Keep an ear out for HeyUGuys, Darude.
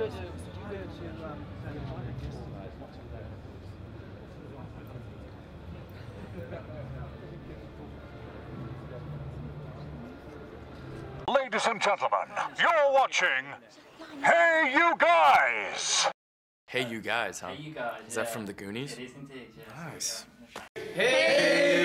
Ladies and gentlemen, you're watching Hey You Guys! Hey You Guys, huh? Hey you guys, is that from the Goonies? It is indeed, yes. Nice. Hey!